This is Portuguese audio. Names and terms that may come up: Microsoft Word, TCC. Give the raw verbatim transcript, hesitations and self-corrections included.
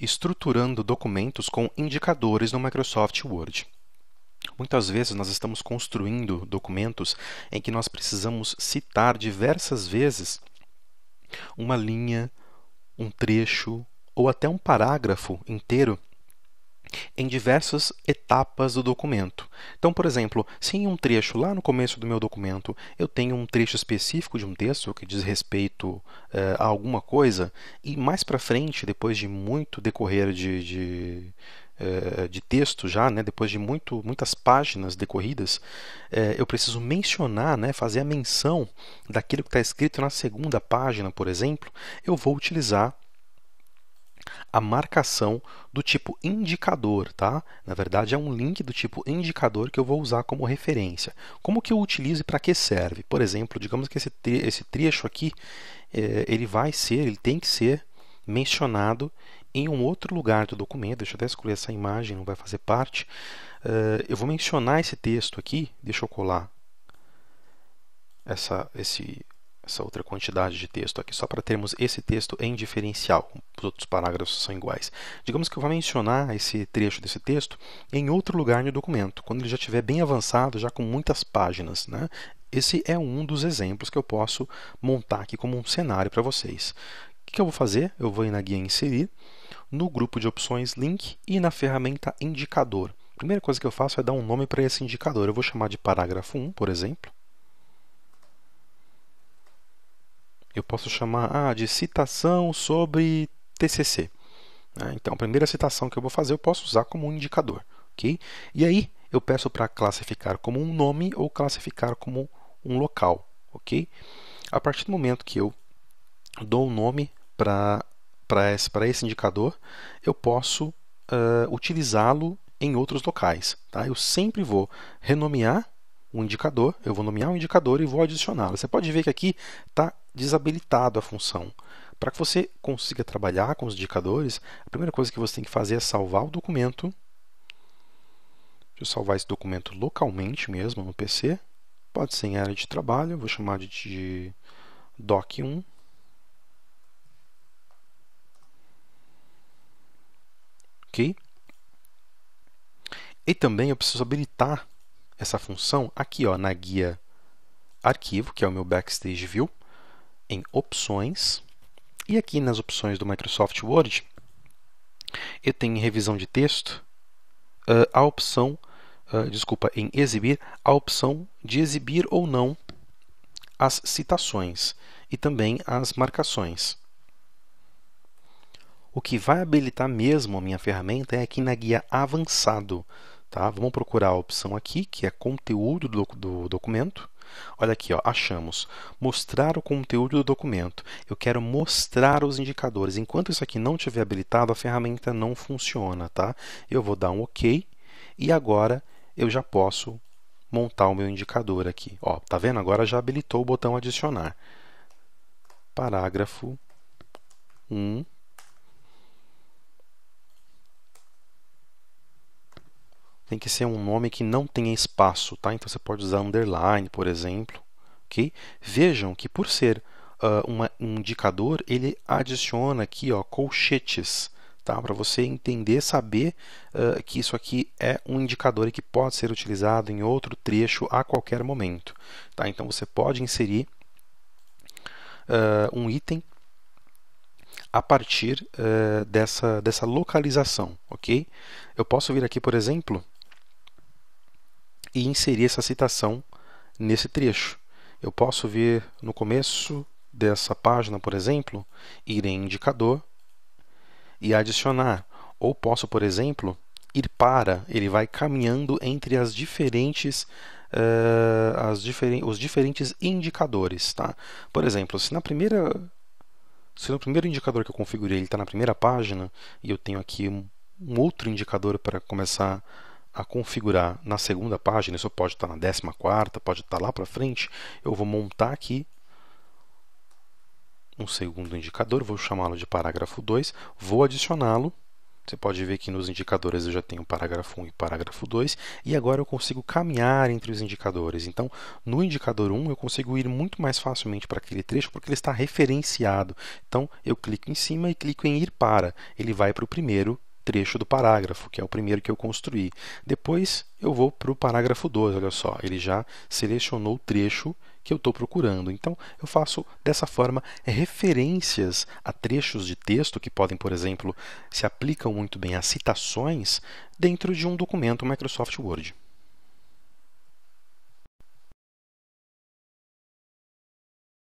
estruturando documentos com indicadores no Microsoft Word. Muitas vezes nós estamos construindo documentos em que nós precisamos citar diversas vezes uma linha, um trecho ou até um parágrafo inteiro em diversas etapas do documento. Então, por exemplo, se em um trecho lá no começo do meu documento eu tenho um trecho específico de um texto que diz respeito eh, a alguma coisa, e mais para frente, depois de muito decorrer de, de, eh, de texto já, né, depois de muito, muitas páginas decorridas, eh, eu preciso mencionar, né, fazer a menção daquilo que está escrito na segunda página, por exemplo, eu vou utilizar a marcação do tipo indicador, tá? Na verdade, é um link do tipo indicador que eu vou usar como referência. Como que eu utilizo e para que serve? Por exemplo, digamos que esse, tre esse trecho aqui, eh, ele vai ser, ele tem que ser mencionado em um outro lugar do documento. Deixa eu até escolher essa imagem, não vai fazer parte. Uh, eu vou mencionar esse texto aqui, deixa eu colar essa, esse... essa outra quantidade de texto aqui, só para termos esse texto em diferencial. Os outros parágrafos são iguais. Digamos que eu vou mencionar esse trecho desse texto em outro lugar no documento, quando ele já estiver bem avançado, já com muitas páginas, né? Esse é um dos exemplos que eu posso montar aqui como um cenário para vocês. O que eu vou fazer? Eu vou ir na guia Inserir, no grupo de opções Link e na ferramenta Indicador. A primeira coisa que eu faço é dar um nome para esse indicador. Eu vou chamar de parágrafo um, por exemplo. Eu posso chamar ah, de citação sobre T C C. Então, a primeira citação que eu vou fazer, eu posso usar como um indicador. Okay? E aí, eu peço para classificar como um nome ou classificar como um local. Okay? A partir do momento que eu dou um nome para esse, esse indicador, eu posso uh, utilizá-lo em outros locais. Tá? Eu sempre vou renomear um indicador, eu vou nomear um indicador e vou adicioná-lo. Você pode ver que aqui está desabilitado a função. Para que você consiga trabalhar com os indicadores, a primeira coisa que você tem que fazer é salvar o documento. Deixa eu salvar esse documento localmente mesmo no P C. Pode ser em área de trabalho, eu vou chamar de, de doc um. Ok? E também eu preciso habilitar essa função aqui, ó, na guia Arquivo, que é o meu Backstage View, em Opções, e aqui nas opções do Microsoft Word, eu tenho em Revisão de Texto a opção, desculpa, em Exibir, a opção de exibir ou não as citações e também as marcações. O que vai habilitar mesmo a minha ferramenta é aqui na guia Avançado. Tá? Vamos procurar a opção aqui, que é Conteúdo do, do documento. Olha aqui, ó, achamos. Mostrar o conteúdo do documento. Eu quero mostrar os indicadores. Enquanto isso aqui não estiver habilitado, a ferramenta não funciona. Tá? Eu vou dar um OK e agora eu já posso montar o meu indicador aqui. Ó, tá vendo? Agora já habilitou o botão Adicionar. Parágrafo um. Tem que ser um nome que não tenha espaço, tá? Então você pode usar underline, por exemplo. Okay? Vejam que por ser uh, uma, um indicador, ele adiciona aqui, ó, colchetes, tá? Para você entender, saber uh, que isso aqui é um indicador e que pode ser utilizado em outro trecho a qualquer momento. Tá? Então você pode inserir uh, um item a partir uh, dessa, dessa localização. Okay? Eu posso vir aqui, por exemplo, e inserir essa citação nesse trecho. Eu posso vir no começo dessa página, por exemplo, ir em indicador e adicionar. Ou posso, por exemplo, ir para. Ele vai caminhando entre as diferentes, uh, as difer- os diferentes indicadores. Tá? Por exemplo, se na primeira, se no primeiro indicador que eu configurei ele está na primeira página e eu tenho aqui um um outro indicador para começar a configurar na segunda página, isso pode estar na décima quarta, pode estar lá para frente, eu vou montar aqui um segundo indicador, vou chamá-lo de parágrafo dois, vou adicioná-lo Você pode ver que nos indicadores eu já tenho parágrafo um e parágrafo dois, e agora eu consigo caminhar entre os indicadores. Então, no indicador um, eu consigo ir muito mais facilmente para aquele trecho, porque ele está referenciado. Então, eu clico em cima e clico em ir para. Ele vai para o primeiro trecho do parágrafo, que é o primeiro que eu construí. Depois, eu vou para o parágrafo dois, olha só, ele já selecionou o trecho que eu estou procurando. Então, eu faço, dessa forma, referências a trechos de texto que podem, por exemplo, se aplicam muito bem a citações dentro de um documento Microsoft Word.